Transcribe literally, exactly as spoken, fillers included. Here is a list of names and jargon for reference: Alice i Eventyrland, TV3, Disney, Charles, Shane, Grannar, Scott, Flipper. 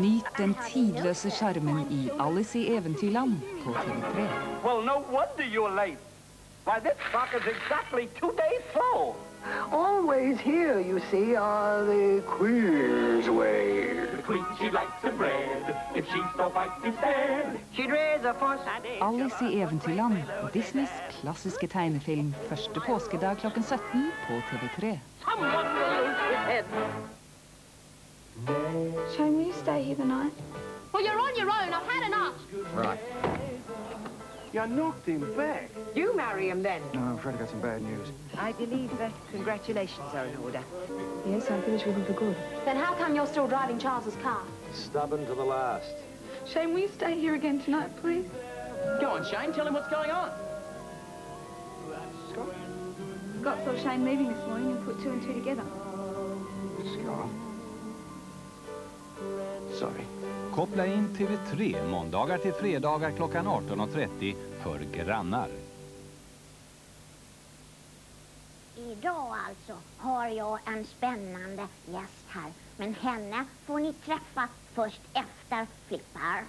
Nyt den tidløse skjermen I Alice I Eventyrland på TV tre. Well, no wonder you're late. Why, this clock is exactly two days slow. Always here, you see, are the queer's ways. The queen, she likes her bread. If she so fights instead, she'd raise a fuss. Alice I Eventyrland, Disneys klassiske tegnefilm, første påskedag klokken sytten på TV tre. Someone will lose his head. Shane, will you stay here tonight? Well, you're on your own. I've had enough. Right. You knocked him back. You marry him, then. No, I'm afraid I got some bad news. I believe that congratulations are in order. Yes, I finished with him for good. Then how come you're still driving Charles's car? Stubborn to the last. Shane, will you stay here again tonight, please? Go on, Shane. Tell him what's going on. Scott? Scott saw Shane leaving this morning and put two and two together. Scott? Sorry. Koppla in TV tre måndagar till fredagar klockan arton och trettio för Grannar. Idag alltså har jag en spännande gäst här. Men henne får ni träffa först efter Flipper.